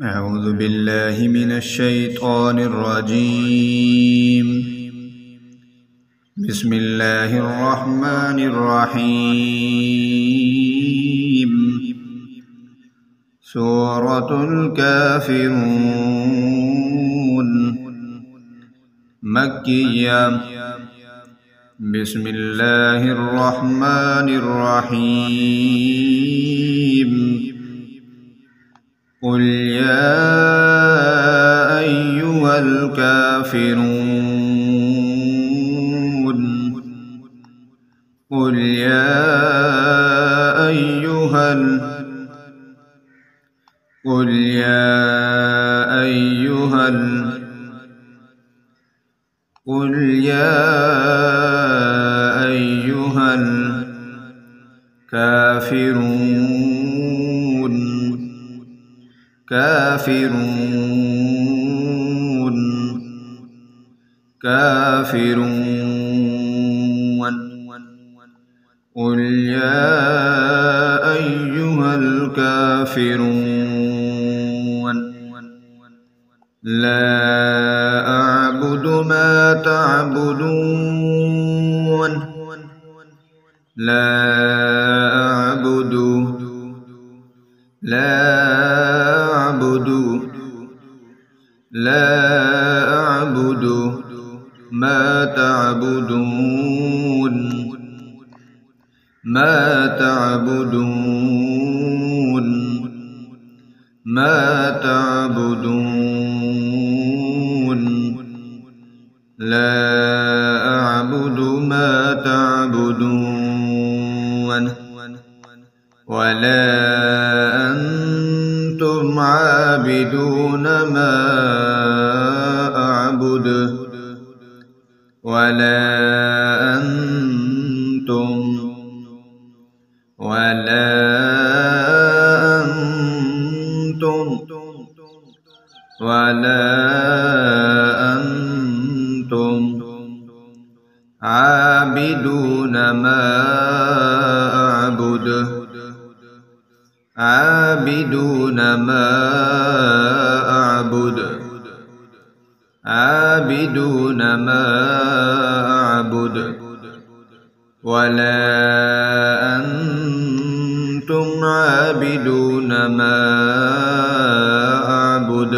أعوذ بالله من الشيطان الرجيم. بسم الله الرحمن الرحيم. سورة الكافرون مكية. بسم الله الرحمن الرحيم. قل يا أيها الكافرون، قل يا أيها قل يا أيها قل يا أيها الكافرون. قل يا أيها الكافرون لا أعبد ما تعبدون، لا أعبد لا أعبد ما تعبدون لا أعبد ما تعبدون، ولا أنتم عابدون ما ولا أنتم عابدون ما أعبد، عابدون ما أعبد ولا أنتم عابدون ما أعبد،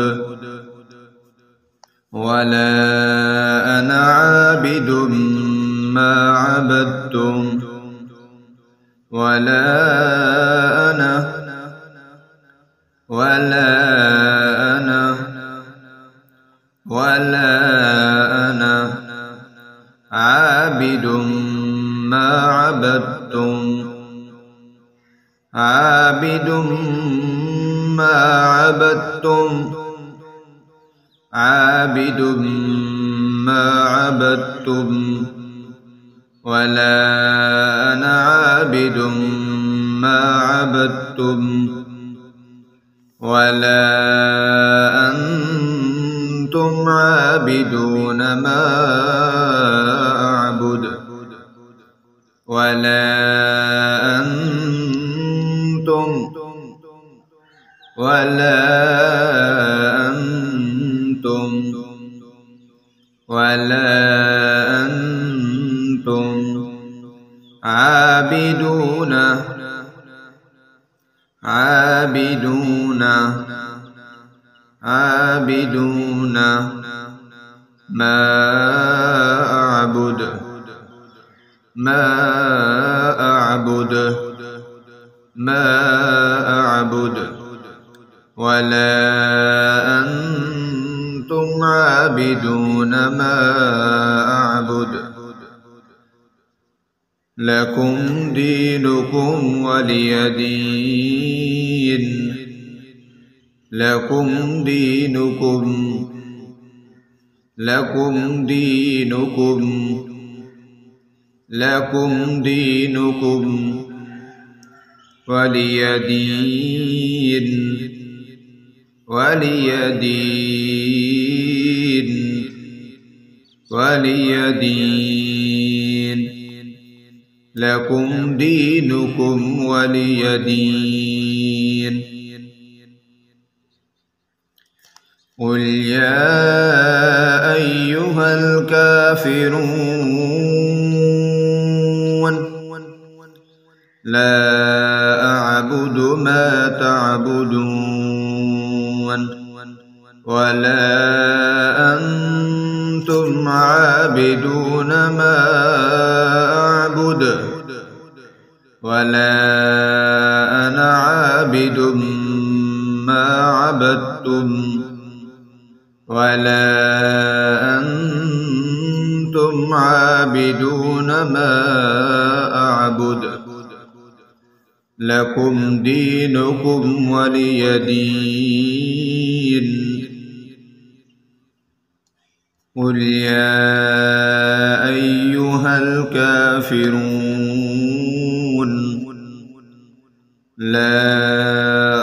ولا أنا عابد ما عبدتم، ولا أنا عابد ما عبدتم، عابد ما عبدتم ولا أنا عابد ما عبدتم، ولا أنتم عابدون ما أعبد، ولا أنتم عابدون ما أعبد ولا أنتم عابدون ما أعبد، لكم دينكم ولي دين، لكم دينكم ولي دين لكم دينكم ولي دين. قل يا أيها الكافرون لا أعبد ما تعبدون ولا أنتم عابدون ما أعبد ولا أنا عابد ما عبدتم ولا أنتم عابدون ما أعبد لكم دينكم ولي دين قل يا أيها الكافرون لا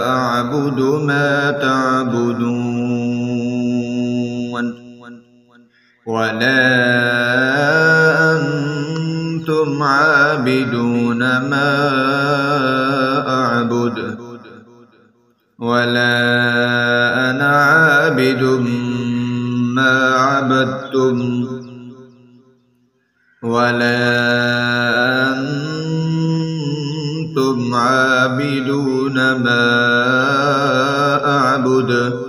أعبد ما تعبدون ولا أنتم عابدون ما أعبد ولا أنا عابد ما عبدتم ولا أنتم عابدون ما أعبد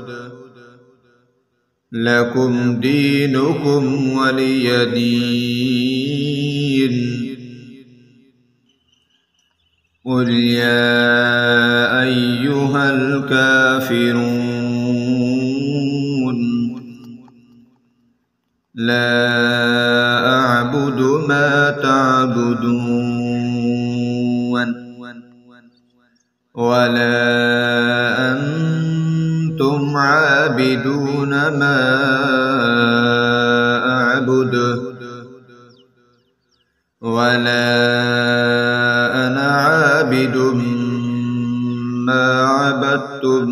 لكم دينكم ولي دين قل يا أيها الكافرون لا أعبد ما تعبدون ولا أنتم عابدون ما أعبد ولا أنا عابد ما عبدتم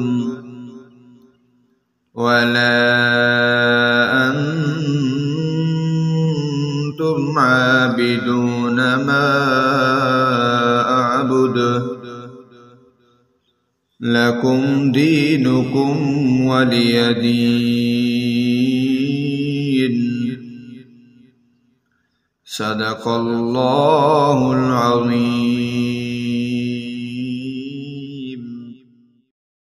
ولا أنتم عابدون ما أعبد لكم دينكم ولي دين صدق الله العظيم.